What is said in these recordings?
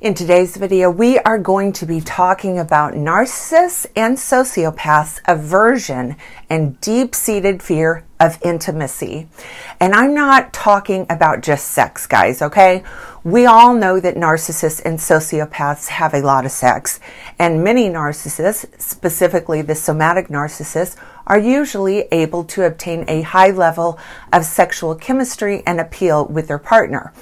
In today's video, we are going to be talking about narcissists and sociopaths' aversion and deep-seated fear of intimacy. And I'm not talking about just sex, guys, okay? We all know that narcissists and sociopaths have a lot of sex, and many narcissists, specifically the somatic narcissists, are usually able to obtain a high level of sexual chemistry and appeal with their partner.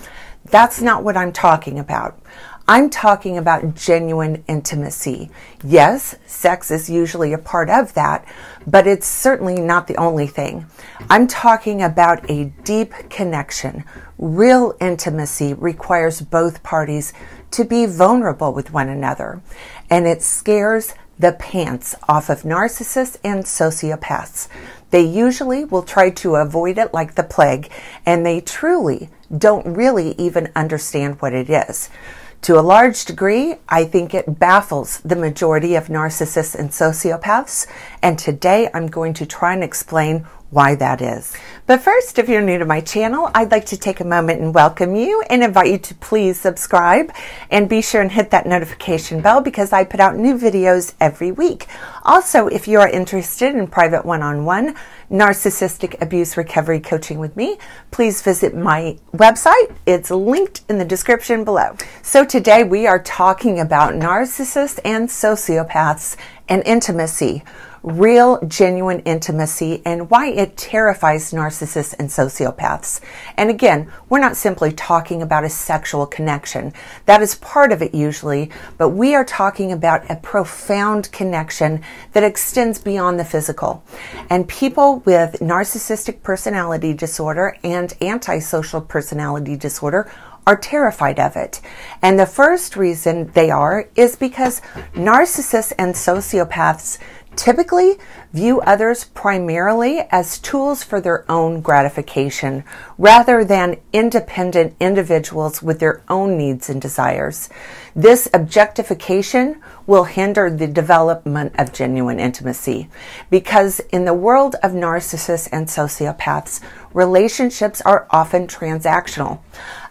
That's not what I'm talking about. I'm talking about genuine intimacy. Yes, sex is usually a part of that, but it's certainly not the only thing. I'm talking about a deep connection. Real intimacy requires both parties to be vulnerable with one another, and it scares the pants off of narcissists and sociopaths. They usually will try to avoid it like the plague, and they truly don't really even understand what it is. To a large degree, I think it baffles the majority of narcissists and sociopaths, and today I'm going to try and explain why that is. But first, if you're new to my channel, I'd like to take a moment and welcome you and invite you to please subscribe and be sure and hit that notification bell because I put out new videos every week. Also, if you are interested in private one-on-one narcissistic abuse recovery coaching with me, please visit my website. It's linked in the description below. So today we are talking about narcissists and sociopaths and intimacy. Real, genuine intimacy and why it terrifies narcissists and sociopaths. And again, we're not simply talking about a sexual connection. That is part of it usually, but we are talking about a profound connection that extends beyond the physical. And people with narcissistic personality disorder and antisocial personality disorder are terrified of it. And the first reason they are is because narcissists and sociopaths typically view others primarily as tools for their own gratification rather than independent individuals with their own needs and desires. This objectification will hinder the development of genuine intimacy because in the world of narcissists and sociopaths, relationships are often transactional.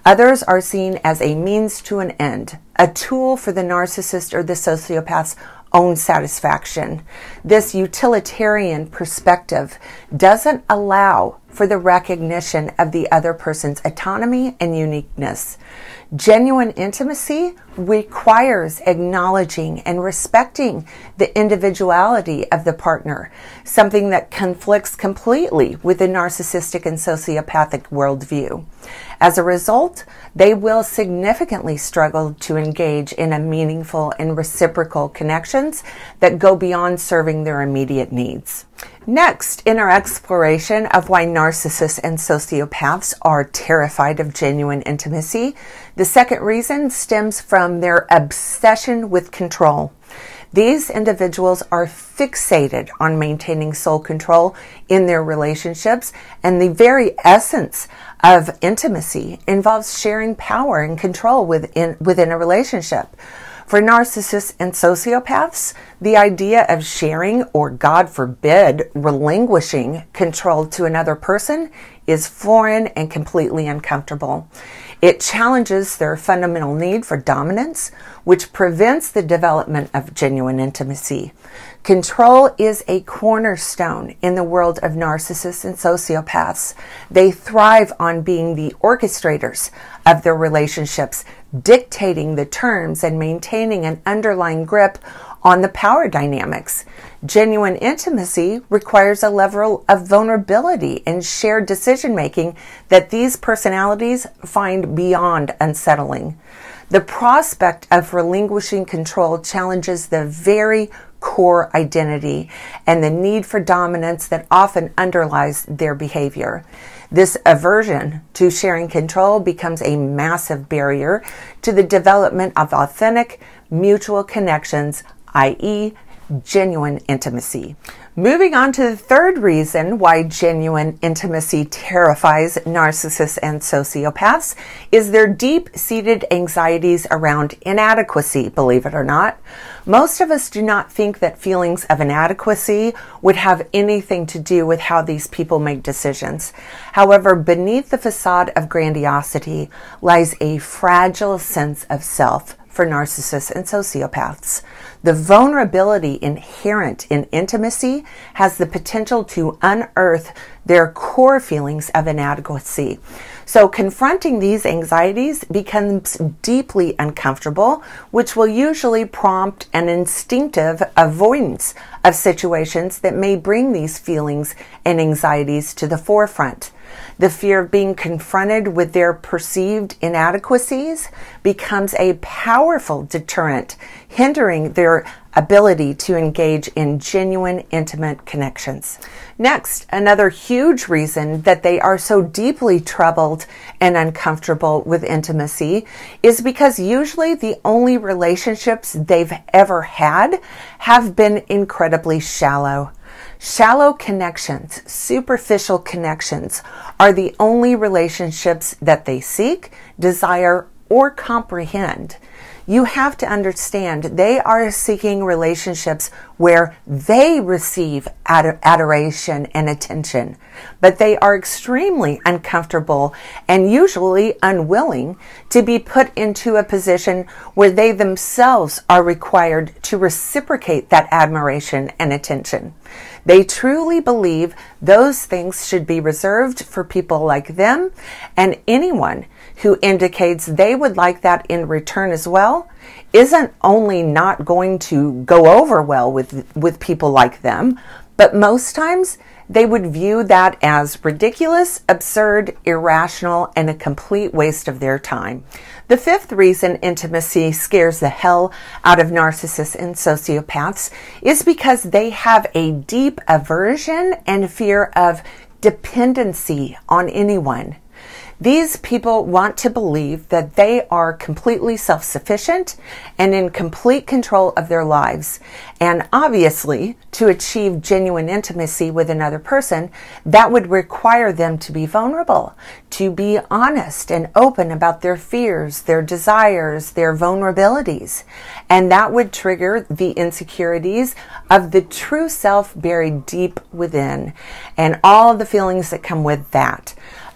Others are seen as a means to an end, a tool for the narcissist or the sociopath's own satisfaction. This utilitarian perspective doesn't allow for the recognition of the other person's autonomy and uniqueness. Genuine intimacy requires acknowledging and respecting the individuality of the partner, something that conflicts completely with the narcissistic and sociopathic worldview. As a result, they will significantly struggle to engage in a meaningful and reciprocal connections that go beyond serving their immediate needs. Next, in our exploration of why narcissists and sociopaths are terrified of genuine intimacy, the second reason stems from their obsession with control. These individuals are fixated on maintaining sole control in their relationships, and the very essence of intimacy involves sharing power and control within a relationship. For narcissists and sociopaths, the idea of sharing or, God forbid, relinquishing control to another person is foreign and completely uncomfortable. It challenges their fundamental need for dominance, which prevents the development of genuine intimacy. Control is a cornerstone in the world of narcissists and sociopaths. They thrive on being the orchestrators of their relationships, dictating the terms and maintaining an underlying grip on the power dynamics. Genuine intimacy requires a level of vulnerability and shared decision-making that these personalities find beyond unsettling. The prospect of relinquishing control challenges the very core identity and the need for dominance that often underlies their behavior. This aversion to sharing control becomes a massive barrier to the development of authentic, mutual connections, i.e., genuine intimacy. Moving on to the third reason why genuine intimacy terrifies narcissists and sociopaths is their deep-seated anxieties around inadequacy, believe it or not. Most of us do not think that feelings of inadequacy would have anything to do with how these people make decisions. However, beneath the facade of grandiosity lies a fragile sense of self, for narcissists and sociopaths. The vulnerability inherent in intimacy has the potential to unearth their core feelings of inadequacy. So confronting these anxieties becomes deeply uncomfortable, which will usually prompt an instinctive avoidance of situations that may bring these feelings and anxieties to the forefront. The fear of being confronted with their perceived inadequacies becomes a powerful deterrent, hindering their ability to engage in genuine, intimate connections. Next, another huge reason that they are so deeply troubled and uncomfortable with intimacy is because usually the only relationships they've ever had have been incredibly shallow. Shallow connections, superficial connections, are the only relationships that they seek, desire, or comprehend. You have to understand they are seeking relationships where they receive adoration and attention, but they are extremely uncomfortable and usually unwilling to be put into a position where they themselves are required to reciprocate that admiration and attention. They truly believe those things should be reserved for people like them, and anyone who indicates they would like that in return as well isn't only not going to go over well with people like them, but most times they would view that as ridiculous, absurd, irrational, and a complete waste of their time. The fifth reason intimacy scares the hell out of narcissists and sociopaths is because they have a deep aversion and fear of dependency on anyone. These people want to believe that they are completely self-sufficient and in complete control of their lives. And obviously, to achieve genuine intimacy with another person, that would require them to be vulnerable, to be honest and open about their fears, their desires, their vulnerabilities. And that would trigger the insecurities of the true self buried deep within and all the feelings that come with that.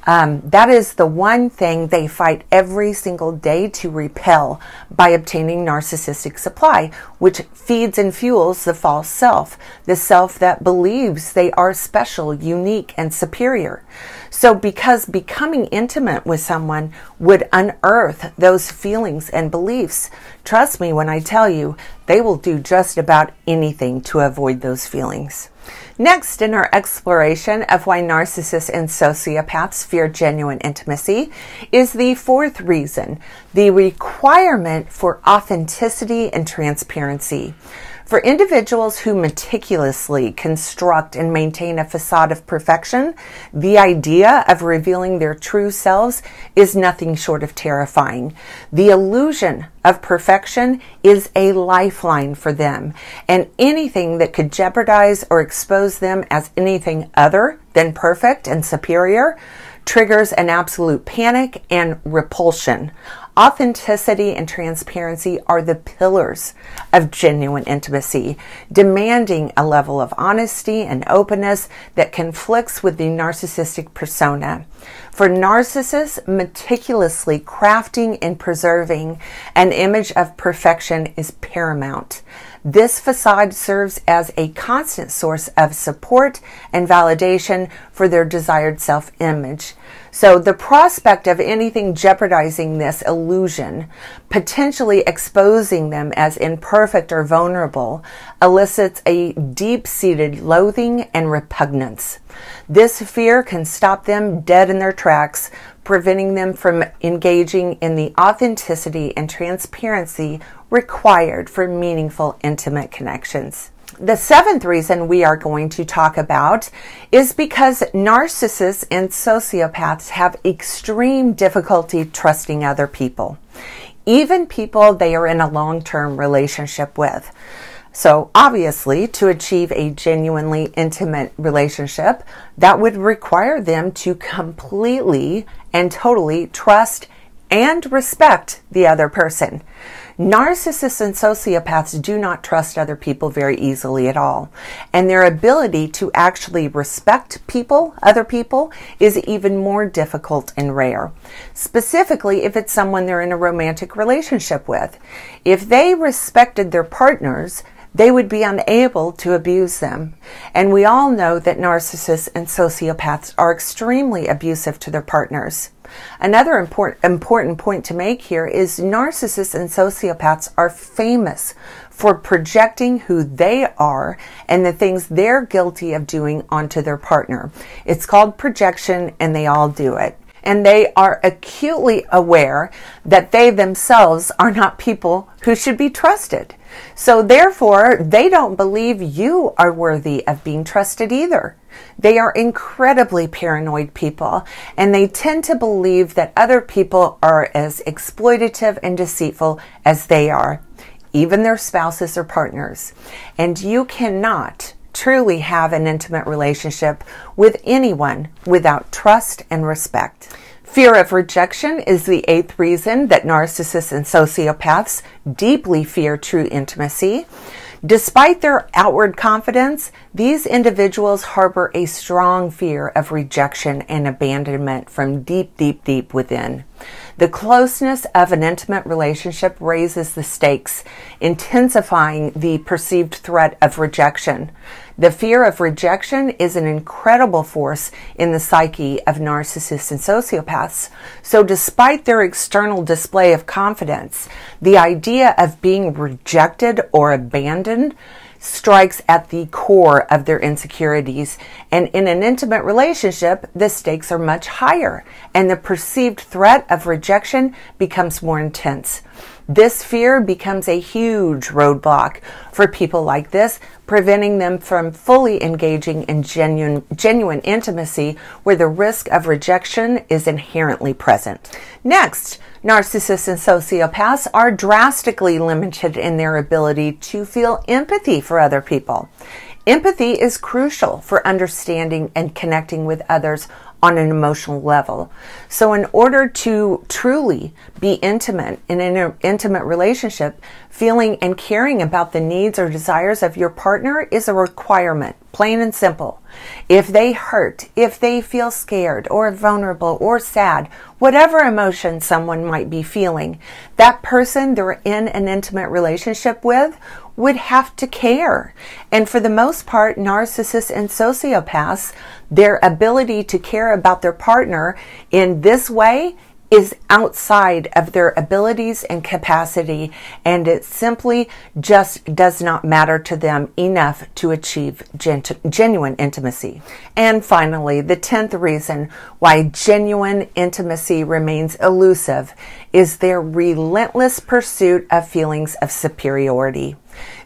That is the one thing they fight every single day to repel by obtaining narcissistic supply, which feeds and fuels the false self, the self that believes they are special, unique, and superior. So because becoming intimate with someone would unearth those feelings and beliefs, trust me when I tell you, they will do just about anything to avoid those feelings. Next, in our exploration of why narcissists and sociopaths fear genuine intimacy, is the fourth reason, the requirement for authenticity and transparency. For individuals who meticulously construct and maintain a facade of perfection, the idea of revealing their true selves is nothing short of terrifying. The illusion of perfection is a lifeline for them, and anything that could jeopardize or expose them as anything other than perfect and superior triggers an absolute panic and repulsion. Authenticity and transparency are the pillars of genuine intimacy, demanding a level of honesty and openness that conflicts with the narcissistic persona. For narcissists, meticulously crafting and preserving an image of perfection is paramount. This facade serves as a constant source of support and validation for their desired self-image. So the prospect of anything jeopardizing this illusion, potentially exposing them as imperfect or vulnerable, elicits a deep-seated loathing and repugnance. This fear can stop them dead in their tracks, preventing them from engaging in the authenticity and transparency required for meaningful, intimate connections. The seventh reason we are going to talk about is because narcissists and sociopaths have extreme difficulty trusting other people, even people they are in a long-term relationship with. So obviously, to achieve a genuinely intimate relationship, that would require them to completely and totally trust and respect the other person. Narcissists and sociopaths do not trust other people very easily at all. And their ability to actually respect people, other people, is even more difficult and rare. Specifically, if it's someone they're in a romantic relationship with. If they respected their partners, they would be unable to abuse them. And we all know that narcissists and sociopaths are extremely abusive to their partners. Another important point to make here is narcissists and sociopaths are famous for projecting who they are and the things they're guilty of doing onto their partner. It's called projection, and they all do it. And they are acutely aware that they themselves are not people who should be trusted. So therefore, they don't believe you are worthy of being trusted either. They are incredibly paranoid people, and they tend to believe that other people are as exploitative and deceitful as they are, even their spouses or partners. And you cannot truly have an intimate relationship with anyone without trust and respect. Fear of rejection is the 8th reason that narcissists and sociopaths deeply fear true intimacy. Despite their outward confidence, these individuals harbor a strong fear of rejection and abandonment from deep, deep, deep within. The closeness of an intimate relationship raises the stakes, intensifying the perceived threat of rejection. The fear of rejection is an incredible force in the psyche of narcissists and sociopaths. So despite their external display of confidence, the idea of being rejected or abandoned strikes at the core of their insecurities. And in an intimate relationship, the stakes are much higher, and the perceived threat of rejection becomes more intense. This fear becomes a huge roadblock for people like this, preventing them from fully engaging in genuine intimacy where the risk of rejection is inherently present. Next, narcissists and sociopaths are drastically limited in their ability to feel empathy for other people. Empathy is crucial for understanding and connecting with others on an emotional level. So in order to truly be intimate in an intimate relationship, feeling and caring about the needs or desires of your partner is a requirement, plain and simple. If they hurt, if they feel scared or vulnerable or sad, whatever emotion someone might be feeling, that person they're in an intimate relationship with would have to care. And for the most part, narcissists and sociopaths, their ability to care about their partner in this way is outside of their abilities and capacity, and it simply just does not matter to them enough to achieve genuine intimacy. And finally, the 10th reason why genuine intimacy remains elusive is their relentless pursuit of feelings of superiority.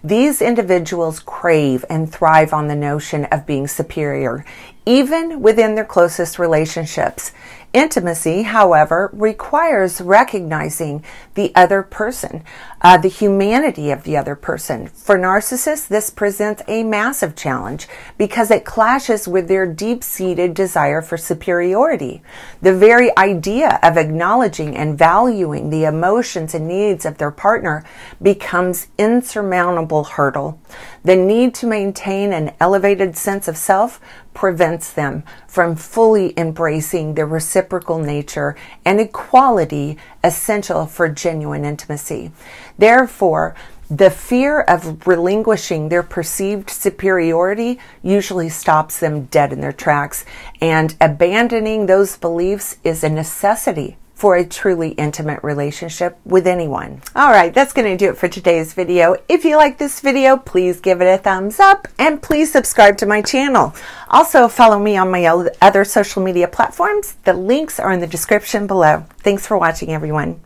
These individuals crave and thrive on the notion of being superior, even within their closest relationships. Intimacy, however, requires recognizing the other person, the humanity of the other person. For narcissists, this presents a massive challenge because it clashes with their deep-seated desire for superiority. The very idea of acknowledging and valuing the emotions and needs of their partner becomes insurmountable hurdle. The need to maintain an elevated sense of self prevents them from fully embracing the reciprocal nature and equality essential for genuine intimacy. Therefore, the fear of relinquishing their perceived superiority usually stops them dead in their tracks, and abandoning those beliefs is a necessity for a truly intimate relationship with anyone. All right, that's going to do it for today's video. If you like this video, please give it a thumbs up and please subscribe to my channel. Also, follow me on my other social media platforms. The links are in the description below. Thanks for watching, everyone.